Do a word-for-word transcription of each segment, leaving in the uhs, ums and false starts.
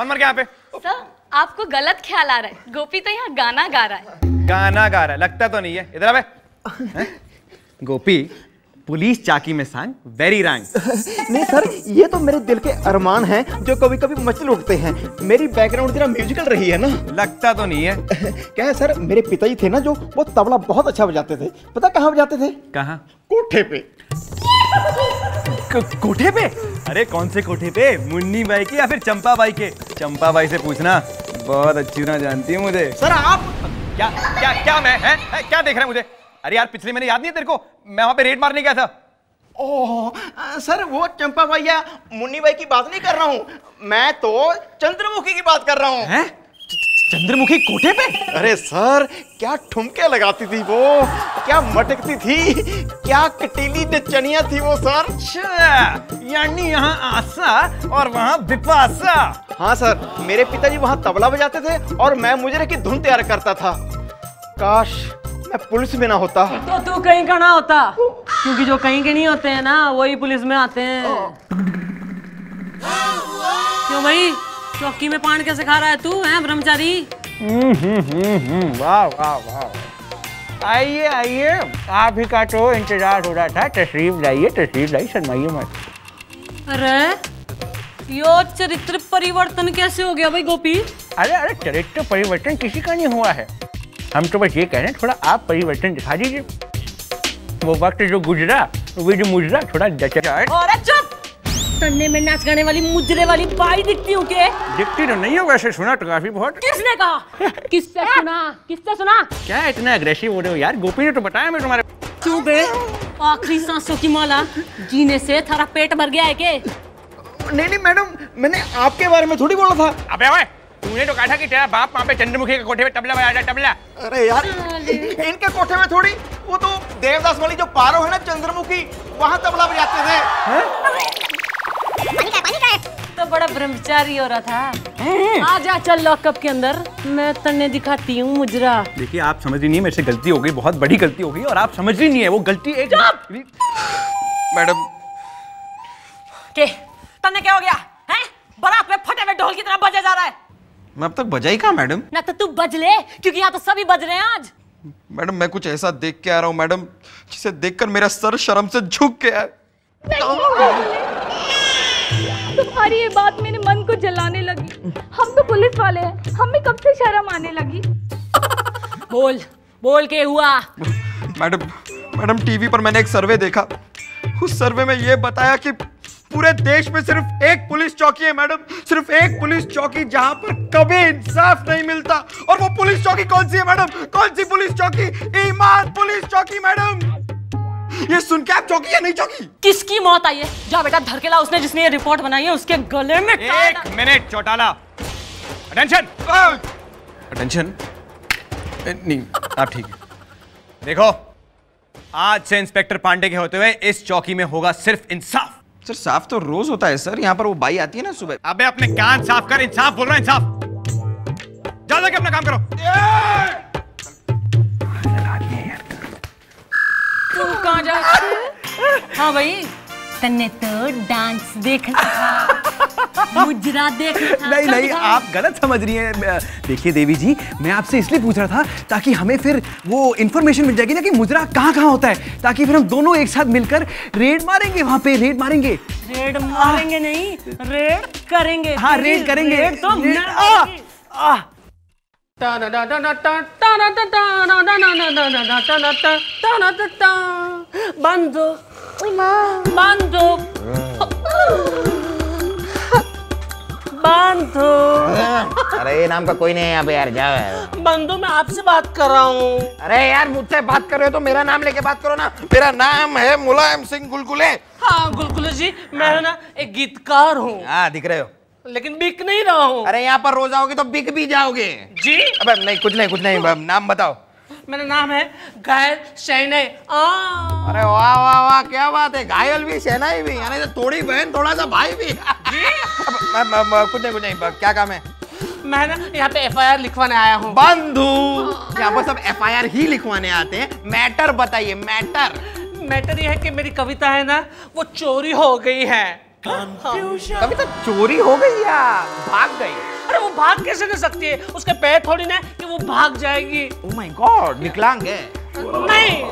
कौन मर गया यहाँ पे? सर आपको गलत ख्याल आ रहा है, गोपी तो यहाँ गाना गा रहा है। गाना गा रहा है, लगता तो नहीं है। इधर आवे गोपी, पुलिस चाकी में सांग वेरी रैंक। नहीं सर, ये तो मेरे दिल के अरमान हैं जो कभी कभी मचल उठते हैं। मेरी बैकग्राउंड जरा म्यूजिकल रही है ना? लगता तो नहीं है। क्या है सर, मेरे पिताजी थे ना जो, वो तबला बहुत अच्छा बजाते थे। पता कहाँ बजाते थे? कहाँ? कोठे पे। कोठे पे? अरे कौन से कोठे पे? मुन्नी बाई के या फिर चंपा बाई के? चंपा बाई से पूछना, बहुत अच्छी ना जानती है मुझे। सर आप क्या क्या क्या मैं है, है, क्या देख रहे हैं मुझे? अरे यार पिछले महीने याद नहीं है तेरे को, मैं वहां पे रेड मारने गया था। ओह सर वो चंपा भाई या मुन्नी भाई की बात नहीं कर रहा हूँ, मैं तो चंद्रमुखी की बात कर रहा हूँ। हैं? चंद्रमुखी कोठे पे? अरे सर क्या ठुमके लगाती थी वो, क्या मटकती थी, क्या कटीली चनिया थी वो सर। यानी यहाँ आशा और वहाँ विपाशा। हाँ सर, मेरे पिताजी वहाँ तबला बजाते थे और मैं मुझे की धुन तैयार करता था। काश मैं पुलिस में ना होता। तो तू कहीं का ना होता, क्योंकि जो कहीं के नहीं होते हैं ना वही पुलिस में आते हैं। क्यों भाई, चौकी में पान कैसे खा रहा है तू, हैं ब्रह्मचारी? वाह वाह वाह, आइए आइए, आप ही का तो इंतजार हो रहा था। तशरीफ लाइए, तशरीफ लाइए, शर्माइए मत। अरे यो चरित्र परिवर्तन कैसे हो गया भाई गोपी? अरे अरे चरित्र परिवर्तन किसी का नहीं हुआ है, हम तो बस ये कह रहे हैं थोड़ा आप परिवर्तन दिखा दीजिए। वो वक्त जो गुजरा वो जो मुजरा थोड़ा जचा। और चुप, तन्ने में नाच गाने वाली मुजरे वाली बाई दिखती हूँ क्या? दिखती तो नहीं हो, वैसे सुना तो काफी बहुत। किसने कहा? किससे सुना? किससे सुना? क्या इतना अग्रेसिव हो रहे हो यार? गोपी ने तो बताया मैं तुम्हारे। क्यों बे, आखिरी सांसों की माला जीने से थारा पेट भर गया है के? नहीं नहीं मैडम, मैंने आपके बारे में थोड़ी बोला था। अब तूने तो कहा था कि तेरा बाप वहाँ पे चंद्रमुखी के कोठे में तबला बजा रहा है, तबला। अरे यार इनके कोठे में थोड़ी, वो तो देवदास वाली जो पारो है ना चंद्रमुखी, वहाँ तबला बजाते थे। पानी का, पानी का है। तो बड़ा ब्रह्मचारी हो रहा था। आजा चल लॉकअप के अंदर, मैं तन्ने दिखाती हूँ मुजरा। देखिए आप समझ ही नहीं, मेरे से गलती हो गई, बहुत बड़ी गलती हो गई और आप समझ ही नहीं है वो गलती। एक मैडम तन्ने क्या हो गया? बारात में फटे हुए ढोल की तरह बजा जा रहा है। मैं अब तक बजा ही कहा मैडम? ना तो तू बज ले, क्योंकि यहाँ तो सभी बज रहे हैं आज। मैडम मैं कुछ ऐसा देख के आ रहा हूँ मैडम, जिसे देखकर मेरा सर शर्म से झुक गया। तुम्हारी ये बात मेरे मन को जलाने लगी। हम तो पुलिस वाले हैं, हमें कब से शर्म आने लगी। बोल बोल के हुआ। मैडम मैडम टीवी पर मैंने एक सर्वे देखा, उस सर्वे में ये बताया कि पूरे देश में सिर्फ एक पुलिस चौकी है मैडम, सिर्फ एक पुलिस चौकी जहां पर कभी इंसाफ नहीं मिलता। और वो पुलिस चौकी कौन सी है मैडम? कौन सी पुलिस चौकी? ईमान पुलिस चौकी मैडम। ये सुन के आप चौकी या नहीं चौकी? किसकी मौत आई है? जा बेटा धर के ला उसने जिसने ये रिपोर्ट बनाई है उसके गले में। एक मिनट चौटाला, अटेंशन अटेंशन। नहीं आप ठीक है। देखो आज से इंस्पेक्टर पांडे के होते हुए इस चौकी में होगा सिर्फ इंसाफ। सर साफ तो रोज होता है सर, यहाँ पर वो बाई आती है ना सुबह। अबे अपने कान साफ कर, इंसाफ बोल रहा है इंसाफ। जाओ जाके अपना काम करो। तू कहाँ जा? हाँ भाई तन्ने तो डांस देखना था, मुजरा देखना था। नहीं नहीं आप गलत समझ रही हैं। देखिए देवी जी, मैं आपसे इसलिए पूछ रहा था ताकि हमें फिर वो इन्फॉर्मेशन मिल जाएगी ना कि मुजरा कहाँ कहाँ होता है, ताकि फिर हम दोनों एक साथ मिलकर रेड मारेंगे वहाँ पे। रेड मारेंगे, रेड मारेंगे नहीं, रेड करेंगे। हाँ रेड करेंगे। रेड तो बंदो बांधो बांधो। अरे ये नाम का कोई नहीं है यहाँ पे यार, जाओ यार। बंधु मैं आपसे बात कर रहा हूँ। अरे यार मुझसे बात कर रहे हो तो मेरा नाम लेके बात करो ना। मेरा नाम है मुलायम सिंह गुलगुले। हाँ गुलगुले जी, मैं ना एक गीतकार हूँ। हाँ दिख रहे हो, लेकिन बिक नहीं रहा हूँ। अरे यहाँ पर रोज आओगे तो बिक भी जाओगे जी। अब नहीं कुछ नहीं कुछ नहीं, नाम बताओ। मेरा नाम है घायल शहनाई। अरे वाह वाह वाह क्या बात है, घायल भी शहनाई भी, यानी थोड़ी बहन थोड़ा सा भाई भी। कुछ नहीं कुछ नहीं, क्या काम है? मैं ना यहाँ पे एफ आई आर लिखवाने आया हूँ। बंधु यहाँ पर सब एफ आई आर ही लिखवाने आते हैं। मैटर बताइए मैटर। मैटर ये है कि मेरी कविता है ना वो चोरी हो गई है। कंफ्यूजन। कविता चोरी हो गई या भाग गई? अरे वो भाग कैसे कर सकती है, उसके पैर थोड़ी ना कि वो भाग जाएगी। ओह माय गॉड, विकलांग है? नहीं,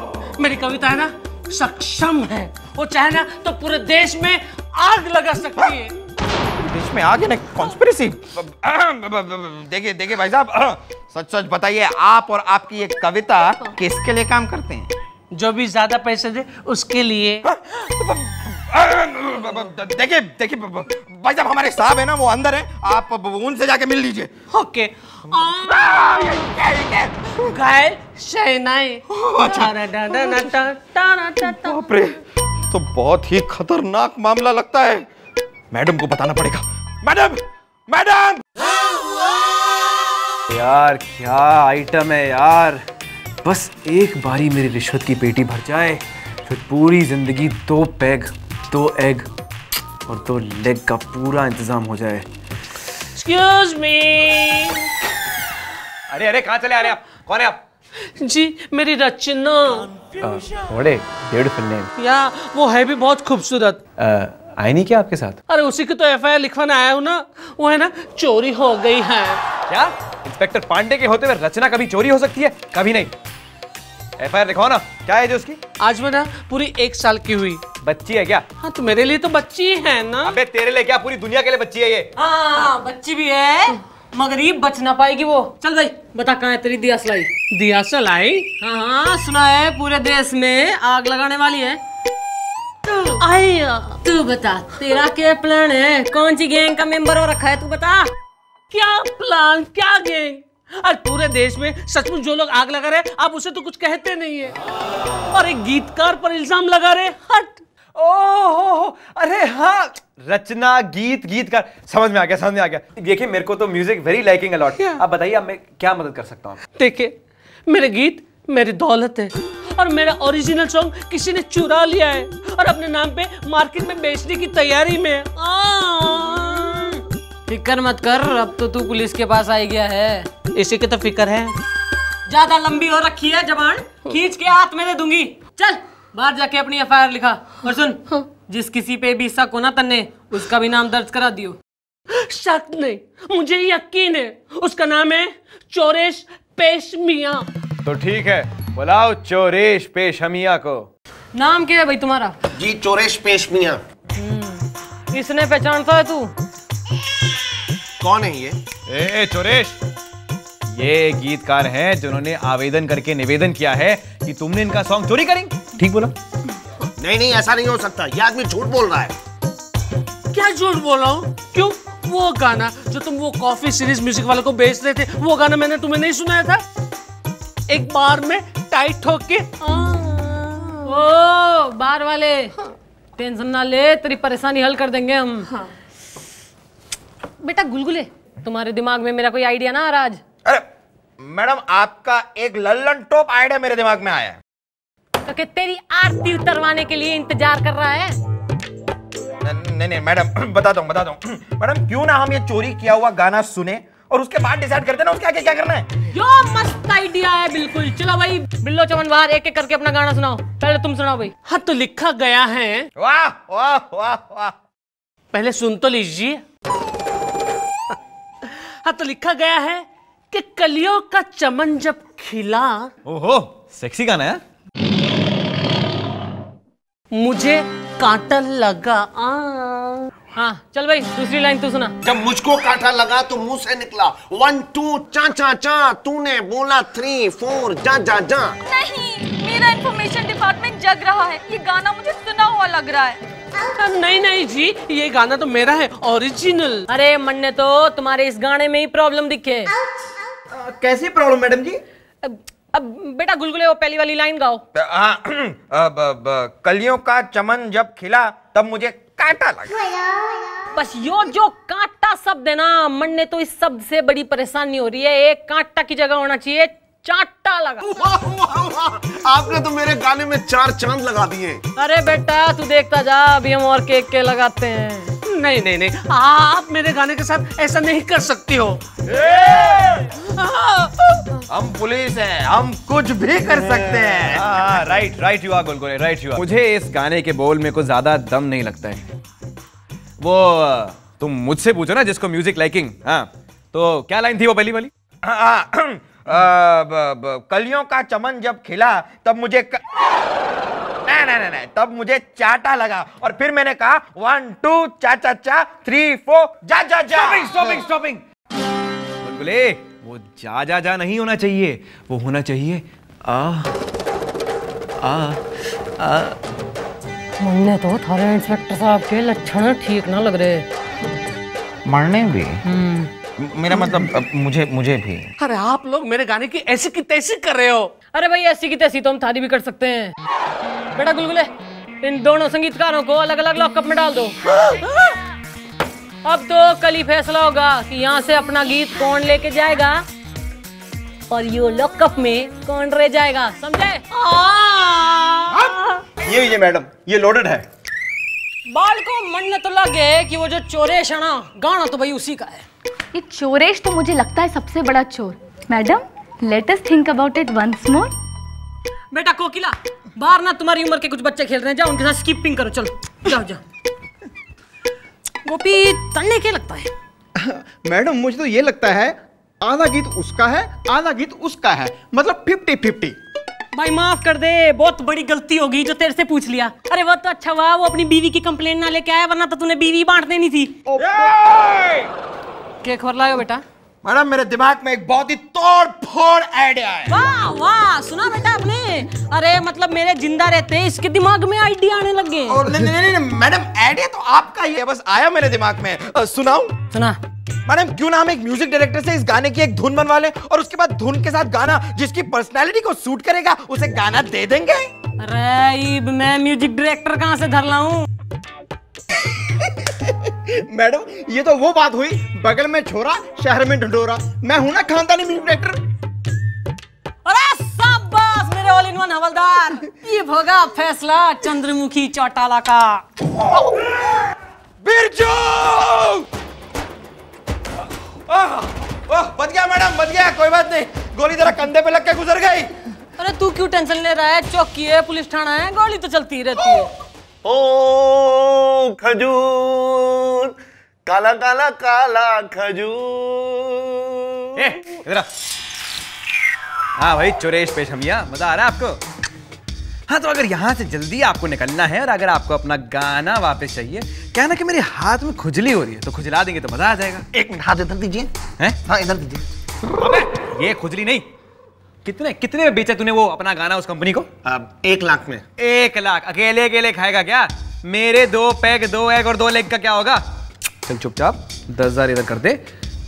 मेरी कविता है ना सक्षम है, वो चाहे ना तो पूरे देश में आग लगा सकती है। देश में आग है ना, कॉन्स्पिरेसी। देखिए देखिए भाई साहब, सच सच बताइए, आप और आपकी ये कविता किसके लिए काम करते हैं? जो भी ज्यादा पैसे दे उसके लिए। देखिए देखिए भाई साहब, हमारे साहब है ना वो अंदर है, आप उनसे जाके मिल लीजिए। ओके। गाय शहनाई। बाप रे, तो बहुत ही खतरनाक मामला लगता है। मैडम को बताना पड़ेगा। मैडम मैडम यार क्या आइटम है यार, बस एक बारी मेरी रिश्वत की पेटी भर जाए फिर पूरी जिंदगी दो पैग, दो एग और दो लेग का पूरा इंतजाम हो जाए। Excuse me. अरे अरे कहाँ चले आ रहे आप? कौन है आप? जी मेरी रचना। थोड़े ब्यूटीफुल नेम। या वो है भी बहुत खूबसूरत। आई नहीं क्या आपके साथ? अरे उसी की तो एफ आई आर लिखवाने आया हूँ ना, वो है ना चोरी हो गई है। क्या इंस्पेक्टर पांडे के होते हुए रचना कभी चोरी हो सकती है? कभी नहीं। एफ आई आर लिखवाओ ना, क्या है जो उसकी? आज में ना पूरी एक साल की हुई। बच्ची है क्या? हाँ तो मेरे लिए तो बच्ची है ना। अबे तेरे लिए क्या, पूरी दुनिया के लिए बच्ची है ये। हाँ बच्ची भी है मगर ये बच ना पाएगी वो। चल भाई बता कहाँ है तेरी दिया सलाई? दिया सलाई? हाँ हाँ सुना है पूरे देश में आग लगाने वाली है। आई तू बता तेरा क्या प्लान है, कौन सी गैंग का मेंबर हो रखा है तू बता? क्या प्लान क्या गैंग? और पूरे देश में सचमुच जो लोग आग लगा रहे आप उसे तो कुछ कहते नहीं है, और एक गीतकार पर इल्जाम लगा रहे। हट। ओह अरे हाँ, रचना, गीत, गीतकार, समझ में आ गया समझ में आ गया। देखिए मेरे को तो म्यूजिक वेरी लाइकिंग अलॉट। आप बताइए आप मैं क्या मदद कर सकता हूँ? देखिए मेरे गीत मेरी दौलत है, और मेरा ओरिजिनल सॉन्ग किसी ने चुरा लिया है और अपने नाम पे मार्केट में बेचने की तैयारी में। फिक्र मत कर, अब तो तू पुलिस के पास आई गया है। इसी की तो फिक्र है। ज्यादा लंबी हो रखी है जबान, खींच के हाथ में दे दूंगी। चल बाहर जाके अपनी एफ आई आर लिखा, और सुन जिस किसी पे भी शक हो ना तन्ने, उसका भी नाम दर्ज करा दियो। शक नहीं, मुझे यकीन है, उसका नाम है चोरेश पेशमिया। तो ठीक है, बुलाओ चोरेश पेशमिया को। नाम क्या है भाई तुम्हारा? जी चोरेश पेशमिया। इसने पहचानता है तू? कौन है ये? ए चोरेश, ये गीतकार हैं जिन्होंने आवेदन करके निवेदन किया है कि तुमने इनका सॉन्ग चोरी करेंगे। ठीक बोला? नहीं नहीं ऐसा नहीं हो सकता, ये आदमी झूठ बोल रहा है। क्या झूठ बोल रहा हूँ? क्यों? वो गाना जो तुम वो कॉफी सीरीज म्यूजिक वाले को बेच रहे थे, वो गाना मैंने तुम्हें नहीं सुनाया था? एक बार में टाइट होके। ओ बार वाले, हाँ। टेंशन ना ले, तेरी परेशानी हल कर देंगे हम। हाँ। बेटा गुलगुले, तुम्हारे दिमाग में मेरा कोई आइडिया ना आ? अरे मैडम आपका एक लल्लन टॉप आइडिया मेरे दिमाग में आया है। तो क्या तेरी आरती उतरवाने के लिए इंतजार कर रहा है? नहीं नहीं मैडम, बताता हूँ बताता हूँ मैडम, क्यों ना हम ये चोरी किया हुआ गाना सुने और उसके बाद डिसाइड करते ना उसके आगे क्या करना है। यो मस्त आइडिया है बिल्कुल। चलो भाई बिल्लो चमन बाहर एक एक करके अपना गाना सुनाओ। पहले तुम सुनाओ भाई। हाँ तो लिखा गया है। वाह वाह वाह वाह, पहले सुन तो लीजिए। हाँ तो लिखा गया है कि कलियों का चमन जब खिला। ओहो सेक्सी गाना है। मुझे कांटा लगा। आ हाँ चल भाई दूसरी लाइन तू सुना। जब मुझको कांटा लगा तो मुंह से निकला वन टू चा चा चा, तूने बोला थ्री फोर जा जा जा। नहीं मेरा इंफॉर्मेशन डिपार्टमेंट जग रहा है, ये गाना मुझे सुना हुआ लग रहा है। नहीं नहीं जी, ये गाना तो मेरा है ओरिजिनल। अरे मन्ने तो तुम्हारे इस गाने में ही प्रॉब्लम दिखे। कैसी प्रॉब्लम मैडम जी? अब, अब बेटा गुलगुले वो पहली वाली लाइन गाओ। कलियों का चमन जब खिला तब मुझे कांटा लगा। बस यो जो कांटा शब्द है ना, मन ने तो इस शब्द से बड़ी परेशानी हो रही है। एक कांटा की जगह होना चाहिए चांटा लगा। वाह वाह वाह, आपने तो मेरे गाने में चार चांद लगा दिए। अरे बेटा तू देखता जा, अभी हम और केक के लगाते हैं। नहीं नहीं नहीं, आप मेरे गाने के साथ ऐसा नहीं कर सकती हो। हम पुलिस हैं, हम कुछ भी कर सकते हैं। Ah, right right you are गोलगोले, राइट यू आर। मुझे इस गाने के बोल में कुछ ज्यादा दम नहीं लगता है। वो तुम मुझसे पूछो ना जिसको म्यूजिक लाइकिंग। हाँ तो क्या लाइन थी वो पहली वाली? कलियों का चमन जब खिला तब मुझे क... ना, ना, ना, ना, तब मुझे चाटा लगा और फिर मैंने कहा वन टू चा चा चा थ्री फोर जा जा जा। स्टॉपिंग स्टॉपिंग गुलगुले, वो जा जा जा नहीं होना चाहिए, वो होना चाहिए आ आ आ। मुझे तो थारे इंस्पेक्टर साहब के लक्षण ठीक ना लग रहे। मरने भी मेरा मतलब मुझे मुझे भी। अरे आप लोग मेरे गाने की ऐसी की तैसी कर रहे हो। अरे भाई ऐसी की तैसी तो हम थारी भी कर सकते हैं। बेटा गुलगुले, इन दोनों संगीतकारों को अलग अलग लॉकअप में डाल दो। अब तो कल ही फैसला होगा कि यहाँ से अपना गीत कौन लेके जाएगा और ये लॉकअप में कौन रह जाएगा, समझे? ये ये मैडम ये लोडेड है। बाल को मन तो लगे कि वो जो चोरेश है ना, गाना तो भाई उसी का है। ये चोरेश तो मुझे लगता है सबसे बड़ा चोर। Madam let us think about it once more. बेटा कोकिला, बाहर ना तुम्हारी उम्र के कुछ बच्चे खेल रहे हैं, जाओ उनके साथ स्किपिंग करो। चलो जाओ जाओ। गोपी तन्ने क्या लगता है? मैडम मुझे तो ये लगता है आधा गीत उसका है आधा गीत उसका है, मतलब फिफ्टी फिफ्टी। भाई माफ कर दे, बहुत बड़ी गलती होगी जो तेरे से पूछ लिया। अरे वो तो अच्छा हुआ वो अपनी बीवी की कंप्लेंट ना लेके आया, वरना तो तूने बीवी बांट देनी थी। क्या खबर लायो बेटा? मैडम मेरे दिमाग में एक बहुत ही तोड़ फोड़ आइडिया है। वाह वाह, सुना बेटा आपने? अरे मतलब मेरे जिंदा रहते इसके दिमाग में आइडिया आने लगे। नहीं नहीं नहीं मैडम, आइडिया तो आपका ही है, बस आया मेरे दिमाग में। सुनाऊं? सुना मैडम। क्यों ना हम एक म्यूजिक डायरेक्टर से इस गाने की एक धुन बनवा लें और उसके बाद धुन के साथ गाना जिसकी पर्सनालिटी को सूट करेगा उसे गाना दे देंगे। अरे मैं म्यूजिक डायरेक्टर कहाँ से धर लाऊं? मैडम ये तो वो बात हुई, बगल में छोरा शहर में ढंढोरा। मैं हूँ ना खानदानी म्यूजिक डायरेक्टर। अरे शाबाश मेरे ऑल इन वन हवलदार। ये होगा फैसला चंद्रमुखी चौटाला का। ओह, ओह, बच गया मैडम बच गया, कोई बात नहीं। गोली जरा कंधे पे लग के गुजर गई। अरे तू क्यों टेंशन ले रहा है? चौकी है, पुलिस थाना है, गोली तो चलती रहती है। ओ खजूर काला काला काला खजूर। ए, इधर आ। हाँ भाई चोरेश पेशमिया, मजा आ रहा है आपको? हाँ तो अगर यहाँ से जल्दी आपको निकलना है और अगर आपको अपना गाना वापस चाहिए, कहना कि मेरे हाथ में खुजली हो रही है, तो खुजला देंगे तो मजा आ जाएगा। एक मिनट हाथ इधर दीजिए। हैं? हाँ इधर दीजिए। अबे ये खुजली नहीं। कितने कितने में बेचा तूने वो अपना गाना उस कंपनी को? अब एक लाख में। एक लाख अकेले अकेले खाएगा क्या? मेरे दो पैग दो एग और दो लेग का क्या होगा? चल चुपचाप दस हजार इधर कर दे,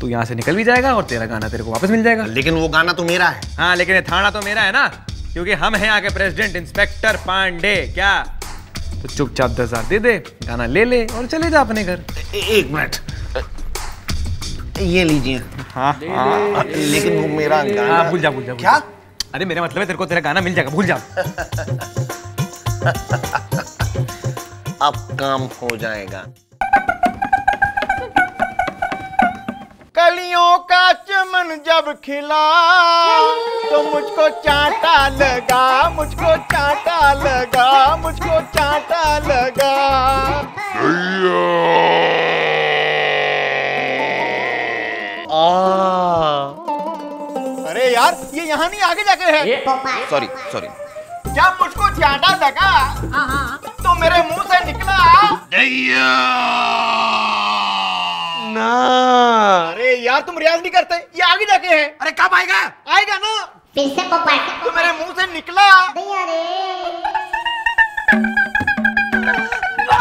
तू यहाँ से निकल भी जाएगा और तेरा गाना तेरे को वापस मिल जाएगा। लेकिन वो गाना तो मेरा है। हाँ लेकिन ये थाना तो मेरा है ना, क्योंकि हम हैं यहाँ के प्रेसिडेंट इंस्पेक्टर पांडे। क्या तो चुपचाप दस हजार दे दे, गाना ले ले और चले जा अपने घर। एक मिनट ये लीजिए। हाँ हाँ लेकिन वो मेरा गाना। भूल जा भूल जा क्या? अरे मेरा मतलब है तेरे को तेरा गाना मिल जाएगा, भूल जा। अब काम हो जाएगा। कलियों का चमन जब खिला तो मुझको चाटा लगा, मुझको चाटा लगा, मुझको चाटा लगा। आ अरे यार ये यहाँ नहीं, आगे जाके है। Sorry sorry. जब मुझको चाटा लगा तो मेरे मुंह से निकला ना। अरे यार तुम रियाज नहीं करते, ये आगे जाके है। अरे कब आएगा? आएगा ना फिर से पापा। तो मेरे मुंह से निकला।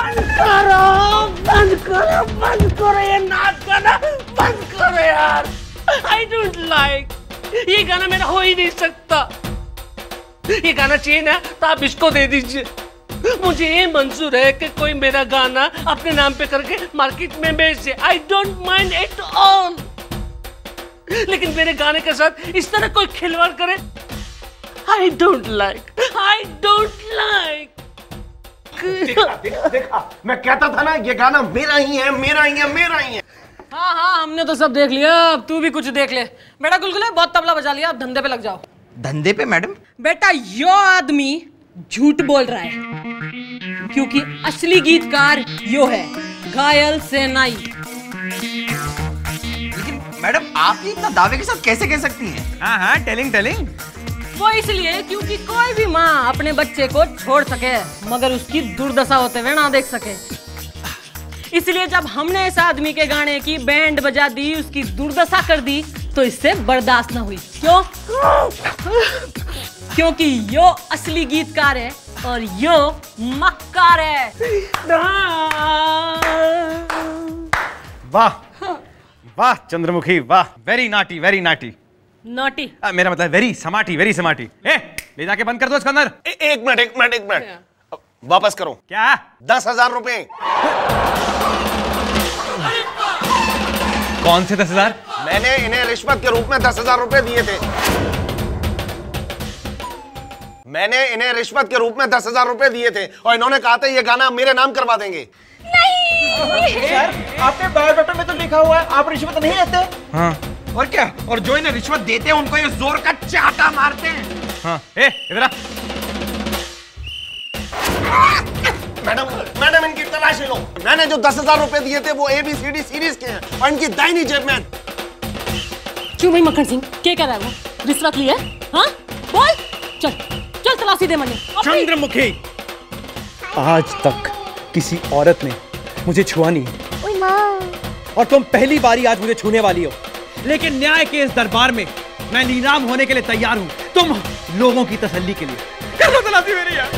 अरे बंद करो बंद करो बंद करो ये नाच गाना बंद करो यार। आई डोंट लाइक ये गाना, मेरा हो ही नहीं सकता। ये गाना चाहिए ना तो आप इसको दे दीजिए। मुझे ये मंजूर है कि कोई मेरा गाना अपने नाम पे करके मार्केट में बेच दे। I don't mind at all। लेकिन मेरे गाने के साथ इस तरह कोई खिलवाड़ करे I don't like, I don't like। देखा, देखा, देखा। मैं कहता था ना ये गाना मेरा ही है मेरा ही है मेरा ही है। हाँ हाँ हमने तो सब देख लिया, अब तू भी कुछ देख ले। बेटा गुलगुले बहुत तबला बजा लिया, अब धंधे पे लग जाओ। धंधे पे मैडम? बेटा यो आदमी झूठ बोल रहा है क्योंकि असली गीतकार यो है घायल सेनाई। लेकिन मैडम आप ये इतना दावे के साथ कैसे कह सकती हैं? हाँ हाँ टेलिंग टेलिंग। वो इसलिए क्योंकि कोई भी माँ अपने बच्चे को छोड़ सके मगर उसकी दुर्दशा होते हुए ना देख सके, इसलिए जब हमने इस आदमी के गाने की बैंड बजा दी, उसकी दुर्दशा कर दी, तो इससे बर्दाश्त ना हुई। क्यों? क्योंकि यो असली गीतकार है और यो मक्कार है। वाह वाह चंद्रमुखी वाह, वेरी नाटी वेरी नाटी नाटी आ, मेरा मतलब वेरी समाटी वेरी समाटी। ए, ले जाके बंद कर दो इसके अंदर। एक मिनट एक मिनट एक मिनट वापस करो। क्या? दस हजार रुपए। कौन से दस हजार? मैंने इन्हें रिश्वत के रूप में दस हजार रुपए दिए थे। मैंने इन्हें रिश्वत के रूप में दस हजार रुपए दिए थे और इन्होंने कहा था ये गाना मेरे नाम करवा देंगे। नहीं सर, आपके बायोडाटा में तो लिखा हुआ है आप रिश्वत नहीं लेते। हाँ और क्या, और जो इन्हें रिश्वत देते हैं उनको ये जोर का चाटा मारते हैं। हाँ, ए, इधर आ। मैडम मैडम इनकी तलाशी लो। मैंने जो दस हजार रुपए दिए थे वो A B C D series के हैं और इनकी दाहिनी जेब में। क्यों भाई मक्खन सिंह क्या कर रहा है? वो रिश्वत ली है? हाँ बोल, चल चल तलाशी दे मने। चंद्रमुखी, आज तक किसी औरत ने मुझे छुआ नहीं। ओए माँ, और तुम पहली बारी आज मुझे छूने वाली हो। लेकिन न्याय के इस दरबार में मैं नीलाम होने के लिए तैयार हूँ, तुम लोगों की तसल्ली के लिए। कर लो तलाशी मेरी यार।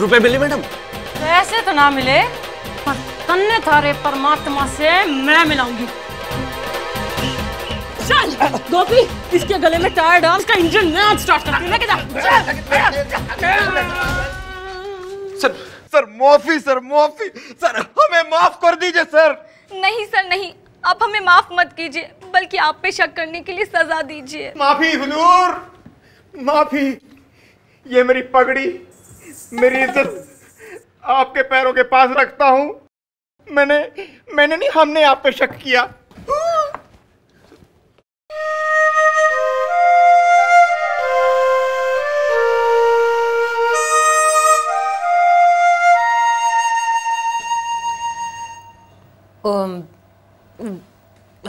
रुपए मिले मैडम? पैसे तो ना मिले पर तन्ने थारे परमात्मा से मैं मिलाऊंगी। चल गोपी, इसके गले में टायर डाल, इसका इंजन मैं स्टार्ट करती हूँ। लेके जा। सर माफी सर माफी सर, हमें माफ कर दीजिए सर। नहीं सर नहीं, आप हमें माफ मत कीजिए बल्कि आप पे शक करने के लिए सजा दीजिए। माफी हुजूर, माफी। ये मेरी पगड़ी, मेरी इज्जत आपके पैरों के पास रखता हूँ। मैंने मैंने नहीं, हमने आप पे शक किया।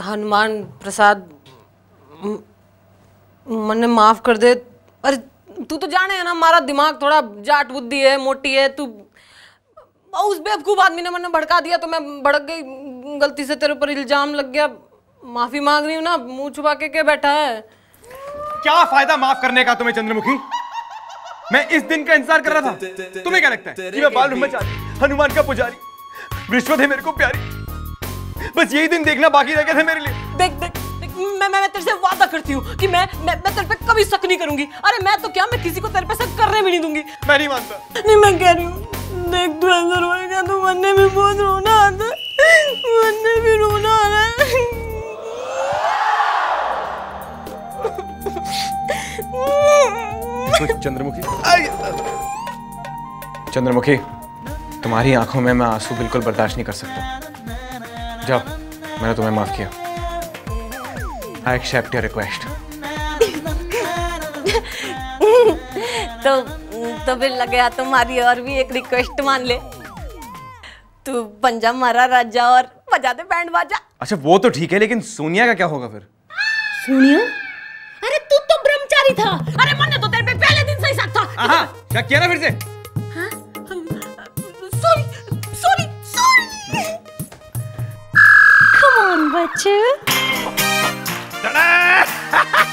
हनुमान प्रसाद मने माफ कर दे। अरे तू तो जाने है ना हमारा दिमाग थोड़ा जाट बुद्धि है, मोटी है। तू उस बेवकूफ आदमी ने मने भड़का दिया तो मैं भड़क गई, गलती से तेरे ऊपर इल्जाम लग गया। माफी मांग रही हूँ ना, मुंह छुपा के क्या बैठा है? क्या फायदा माफ करने का तुम्हें चंद्रमुखी? मैं इस दिन का इंतजार कर रहा था। तुम्हें क्या लगता है कि मैं बाल ब्रह्मचारी, हनुमान का पुजारी, रिश्वत है मेरे को प्यारी, बस यही दिन देखना बाकी रह गया था मेरे लिए? देख देख, देख मैं मैं तेरे से वादा करती हूँ कि मैं मैं, मैं तेरे पे कभी शक नहीं करूंगी। अरे मैं तो क्या, मैं किसी को तेरे पे शक करने भी नहीं दूंगी। मैं नहीं मानता। नहीं मैं कह रही हूँ, देख तू ऐसा रोएगा तो मरने में बहुत रोना आता है, मरने में रोना आ रहा है। चंद्रमुखी चंद्रमुखी तुम्हारी आंखों में मैं आंसू बिल्कुल बर्दाश्त नहीं कर सकता। जाओ, मैंने तुम्हें माफ किया। I accept your request. तो तो फिर लग गया तुम्हारी और भी एक रिक्वेस्ट मान ले। तू पंजा मारा राजा और बजा दे बैंड बाजा। अच्छा वो तो ठीक है, लेकिन सोनिया का क्या होगा फिर? सोनिया? अरे तू तो ब्रह्मचारी था। अरे मैंने तो तेरे पे पहले दिन से ही शक था। हाँ, शक किया ना फिर से? बच्चे